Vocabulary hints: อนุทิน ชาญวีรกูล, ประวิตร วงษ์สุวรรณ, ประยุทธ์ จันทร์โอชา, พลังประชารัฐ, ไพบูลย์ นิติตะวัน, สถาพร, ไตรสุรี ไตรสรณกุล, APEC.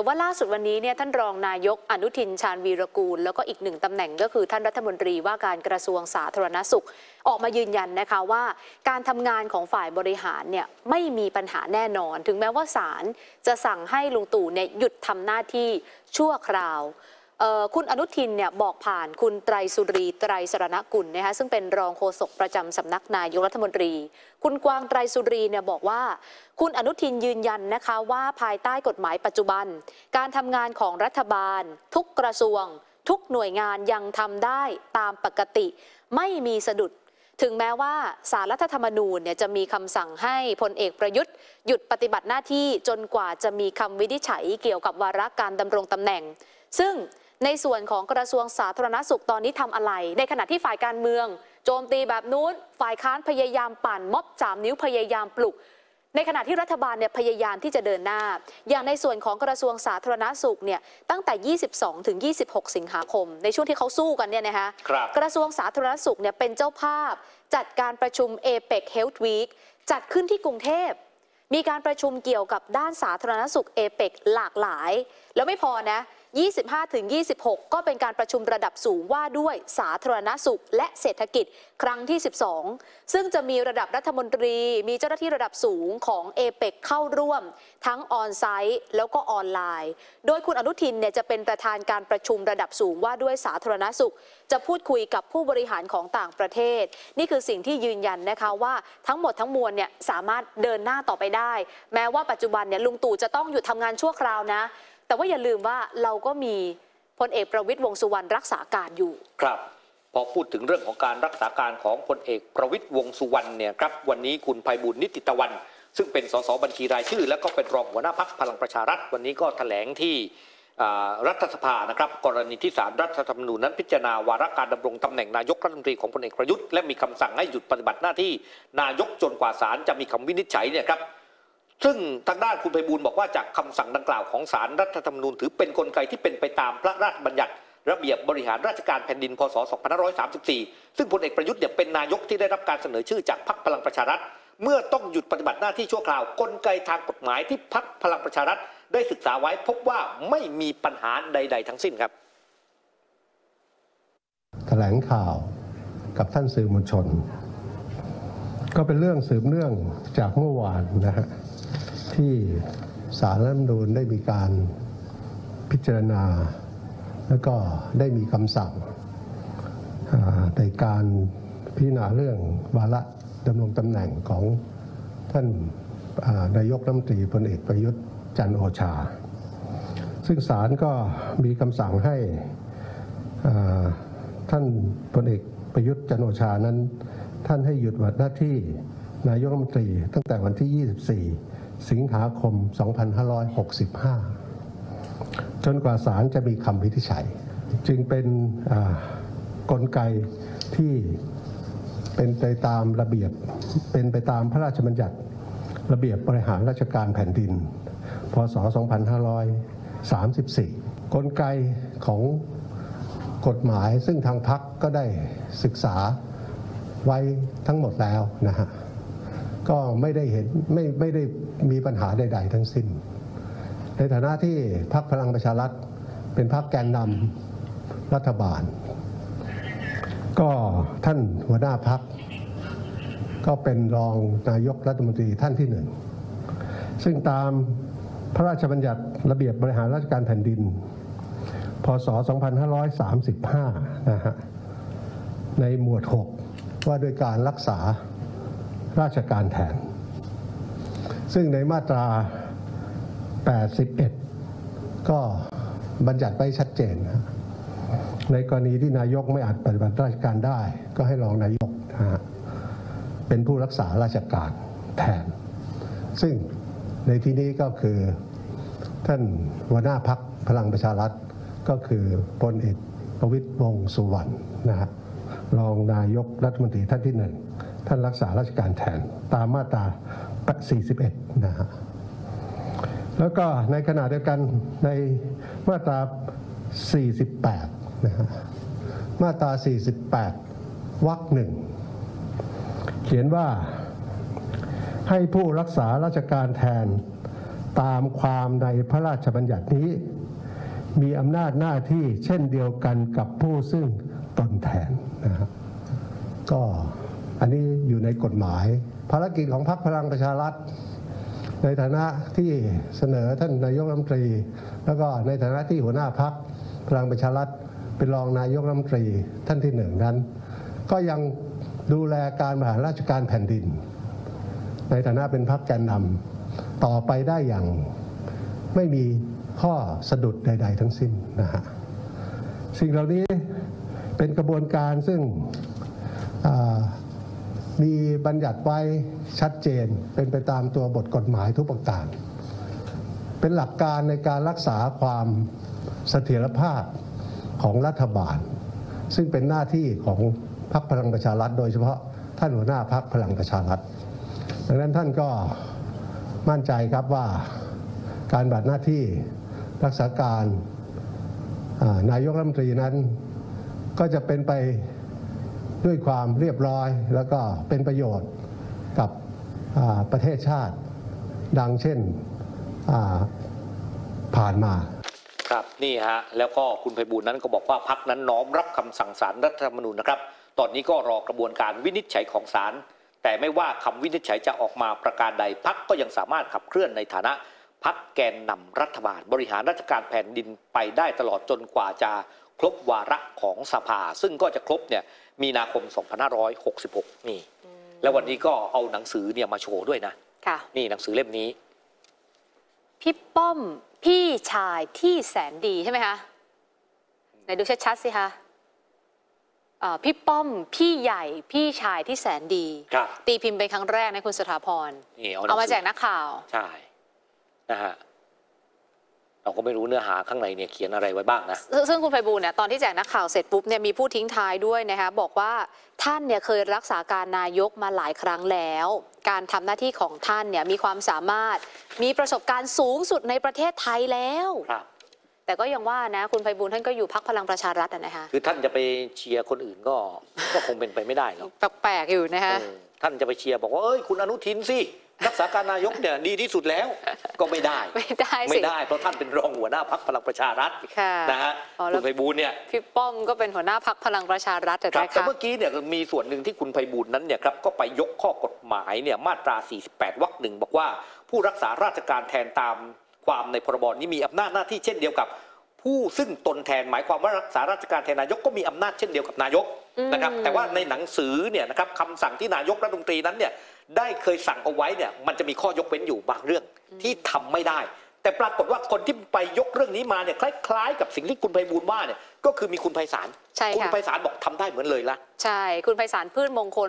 แต่ว่าล่าสุดวันนี้เนี่ยท่านรองนายกอนุทินชาญวีรกูลแล้วก็อีกหนึ่งตำแหน่งก็คือท่านรัฐมนตรีว่าการกระทรวงสาธารณสุขออกมายืนยันนะคะว่าการทำงานของฝ่ายบริหารเนี่ยไม่มีปัญหาแน่นอนถึงแม้ว่าศาลจะสั่งให้ลุงตู่เนี่ยหยุดทำหน้าที่ชั่วคราวคุณอนุทินเนี่ยบอกผ่านคุณไตรสุรีไตรสรณกุลนะคะซึ่งเป็นรองโฆษกประจำสำนักนายกรัฐมนตรีคุณกวางไตรสุรีเนี่ยบอกว่าคุณอนุทินยืนยันนะคะว่าภายใต้กฎหมายปัจจุบันการทำงานของรัฐบาลทุกกระทรวงทุกหน่วยงานยังทำได้ตามปกติไม่มีสะดุดถึงแม้ว่าศาลรัฐธรรมนูญเนี่ยจะมีคำสั่งให้พลเอกประยุทธ์หยุดปฏิบัติหน้าที่จนกว่าจะมีคำวินิจฉัยเกี่ยวกับวาระการดำรงตำแหน่งซึ่งในส่วนของกระทรวงสาธารณสุขตอนนี้ทำอะไรในขณะที่ฝ่ายการเมืองโจมตีแบบนู้นฝ่ายค้านพยายามปั่นม็อบ3 นิ้วพยายามปลุกในขณะที่รัฐบาลเนี่ยพยายามที่จะเดินหน้าอย่างในส่วนของกระทรวงสาธารณสุขเนี่ยตั้งแต่22 ถึง 26 สิงหาคมในช่วงที่เขาสู้กันเนี่ยนะคะกระทรวงสาธารณสุขเนี่ยเป็นเจ้าภาพจัดการประชุม APEC Health Week จัดขึ้นที่กรุงเทพมีการประชุมเกี่ยวกับด้านสาธารณสุข APEC หลากหลายแล้วไม่พอนะ25 ถึง 26ก็เป็นการประชุมระดับสูงว่าด้วยสาธารณสุขและเศรษฐกิจครั้งที่12ซึ่งจะมีระดับรัฐมนตรีมีเจ้าหน้าที่ระดับสูงของ APEC เข้าร่วมทั้งออนไซต์แล้วก็ออนไลน์โดยคุณอนุทินเนี่ยจะเป็นประธานการประชุมระดับสูงว่าด้วยสาธารณสุขจะพูดคุยกับผู้บริหารของต่างประเทศนี่คือสิ่งที่ยืนยันนะคะว่าทั้งหมดทั้งมวลเนี่ยสามารถเดินหน้าต่อไปได้แม้ว่าปัจจุบันเนี่ยลุงตู่จะต้องหยุดทำงานชั่วคราวนะแต่ว่าอย่าลืมว่าเราก็มีพลเอกประวิตรวงษ์สุวรรณรักษาการอยู่ครับพอพูดถึงเรื่องของการรักษาการของพลเอกประวิตรวงษ์สุวรรณเนี่ยครับวันนี้คุณไพบูลย์นิติตะวันซึ่งเป็นสสบัญชีรายชื่อและก็เป็นรองหัวหน้าพรรคพลังประชารัฐวันนี้ก็แถลงที่รัฐสภานะครับกรณีที่ศาลรัฐธรรมนูญนั้นพิจารณาวาระการดำรงตำแหน่งนายกรัฐมนตรีของพลเอกประยุทธ์และมีคำสั่งให้หยุดปฏิบัติหน้าที่นายกจนกว่าศาลจะมีคำวินิจฉัยเนี่ยครับซึ่งทางด้านคุณไพบูลย์บอกว่าจากคำสั่งดังกล่าวของศาลรัฐธรรมนูญถือเป็นกลไกที่เป็นไปตามพระราชบัญญัติระเบียบบริหารราชการแผ่นดินพ.ศ. 2534ซึ่งพลเอกประยุทธ์เนี่ยเป็นนายกที่ได้รับการเสนอชื่อจากพรรคพลังประชารัฐเมื่อต้องหยุดปฏิบัติหน้าที่ชั่วคราวกลไกทางกฎหมายที่พรรคพลังประชารัฐได้ศึกษาไว้พบว่าไม่มีปัญหาใดๆทั้งสิ้นครับแถลงข่าวกับท่านสื่อมวลชนก็เป็นเรื่องสืบเนื่องจากเมื่อวานนะฮะที่ศาลรัฐธรรมนูญได้มีการพิจารณาแล้วก็ได้มีคำสั่งในการพิจารณาเรื่องวาระดำรงตำแหน่งของท่านนายกรัฐมนตรีพลเอกประยุทธ์จันทร์โอชาซึ่งศาลก็มีคำสั่งให้ท่านพลเอกประยุทธ์จันทร์โอชานั้นท่านให้หยุดปฏิบัติหน้าที่นายกรัฐมนตรีตั้งแต่วันที่ 24 สิงหาคม 2565จนกว่าศาลจะมีคำวินิจฉัยจึงเป็นกลไกที่เป็นไปตามระเบียบเป็นไปตามพระราชบัญญัติระเบียบบริหารราชการแผ่นดินพ.ศ. 2534กลไกของกฎหมายซึ่งทางพรรคก็ได้ศึกษาไว้ทั้งหมดแล้วนะฮะก็ไม่ได้เห็นไม่ได้มีปัญหาใดๆทั้งสิ้นในฐานะที่พรรคพลังประชารัฐเป็นพรรคแกนนำรัฐบาลก็ท่านหัวหน้าพรรคก็เป็นรองนายกรัฐมนตรีท่านที่1ซึ่งตามพระราชบัญญัติระเบียบบริหารราชการแผ่นดินพ.ศ. 2535นะฮะในหมวด6ว่าโดยการรักษาราชการแทนซึ่งในมาตรา81ก็บัญญัติไว้ชัดเจนในกรณีที่นายกไม่อาจปฏิบัติราชการได้ก็ให้รองนายกเป็นผู้รักษาราชการแทนซึ่งในที่นี้ก็คือท่านหัวหน้าพรรคพลังประชารัฐก็คือพลเอกประวิตรวงษ์สุวรรณนะครับรองนายกรัฐมนตรีท่านที่1ท่านรักษาราชการแทนตามมาตรา41นะฮะแล้วก็ในขณะเดียวกันในมาตรา48นะฮะมาตรา48วรรค1เขียนว่าให้ผู้รักษาราชการแทน ตามความในพระราชบัญญัตินี้มีอำนาจหน้าที่เช่นเดียวกันกับผู้ซึ่งตนแทนนะครับก็อันนี้อยู่ในกฎหมายภารกิจของพรรคพลังประชารัฐในฐานะที่เสนอท่านนายกรัฐมนตรีแล้วก็ในฐานะที่หัวหน้าพรรคพลังประชารัฐเป็นรองนายกรัฐมนตรีท่านที่หนึ่งนั้นก็ยังดูแลการบริหารราชการแผ่นดินในฐานะเป็นพรรคแกนนำต่อไปได้อย่างไม่มีข้อสะดุดใดๆทั้งสิ้นนะฮะสิ่งเหล่านี้เป็นกระบวนการซึ่งมีบัญญัติไว้ชัดเจนเป็นไปตามตัวบทกฎหมายทุกประการเป็นหลักการในการรักษาความเสถียรภาพของรัฐบาลซึ่งเป็นหน้าที่ของพรรคพลังประชารัฐโดยเฉพาะท่านหัวหน้าพรรคพลังประชารัฐดังนั้นท่านก็มั่นใจครับว่าการปฏิบัติหน้าที่รักษาการนายกรัฐมนตรีนั้นก็จะเป็นไปด้วยความเรียบร้อยแล้วก็เป็นประโยชน์กับประเทศชาติดังเช่นผ่านมาครับนี่ฮะแล้วก็คุณไพบูลย์นั้นก็บอกว่าพรรคนั้นน้อมรับคำสั่งศาลรัฐธรรมนูญนะครับตอนนี้ก็รอกระบวนการวินิจฉัยของศาลแต่ไม่ว่าคำวินิจฉัยจะออกมาประการใดพรรคก็ยังสามารถขับเคลื่อนในฐานะพรรคแกนนำรัฐบาลบริหารราชการแผ่นดินไปได้ตลอดจนกว่าจะครบวาระของสภาซึ่งก็จะครบเนี่ยมีนาคม 2566 นี่แล้ววันนี้ก็เอาหนังสือเนี่ยมาโชว์ด้วยนะนี่หนังสือเล่มนี้พี่ป้อมพี่ชายที่แสนดีใช่ไหมคะไหนดูชัดๆสิคะพี่ป้อมพี่ใหญ่พี่ชายที่แสนดีตีพิมพ์เป็นครั้งแรกนะคุณสถาพรเอามาแจกนักข่าวใช่นะฮะเราก็ไม่รู้เนื้อหาข้างในเนี่ยเขียนอะไรไว้บ้างนะซึ่งคุณไพบูลย์เนี่ยตอนที่แจกนักข่าวเสร็จปุ๊บเนี่ยมีผู้ทิ้งท้ายด้วยนะคะบอกว่าท่านเนี่ยเคยรักษาการนายกมาหลายครั้งแล้วการทำหน้าที่ของท่านเนี่ยมีความสามารถมีประสบการณ์สูงสุดในประเทศไทยแล้วครับแต่ก็ยังว่านะคุณไพบูลย์ท่านก็อยู่พรรคพลังประชารัฐนะคะคือท่านจะไปเชียร์คนอื่นก็คงเป็นไปไม่ได้หรอกแปลกๆอยู่นะคะท่านจะไปเชียร์บอกว่าเอ้ยคุณอนุทินสิรักษาการนายกเนี่ยดีที่สุดแล้วก็ไม่ได้ไม่ได้เพราะท่านเป็นรองหัวหน้าพรรคพลังประชารัฐนะฮะคุณไพบูลย์เนี่ยพี่ป้อมก็เป็นหัวหน้าพรรคพลังประชารัฐแต่เมื่อกี้เนี่ยมีส่วนหนึ่งที่คุณไพบูลย์นั้นเนี่ยครับก็ไปยกข้อกฎหมายเนี่ยมาตรา 48 วรรค 1บอกว่าผู้รักษาราชการแทนตามความในพรบนี้มีอำนาจหน้าที่เช่นเดียวกับผู้ซึ่งตนแทนหมายความว่ารักษาราชการแทนนายกก็มีอำนาจเช่นเดียวกับนายกนะครับแต่ว่าในหนังสือเนี่ยนะครับคำสั่งที่นายกรัฐมนตรีนั้นเนี่ยได้เคยสั่งเอาไว้เนี่ยมันจะมีข้อยกเว้นอยู่บางเรื่องที่ทำไม่ได้แต่ปรากฏว่าคนที่ไปยกเรื่องนี้มาเนี่ยคล้ายๆกับสิ่งที่คุณไพบูลย์ว่าเนี่ยก็คือมีคุณไพศาลบอกทำได้เหมือนเลยละใช่คุณไพศาลพืชมงคล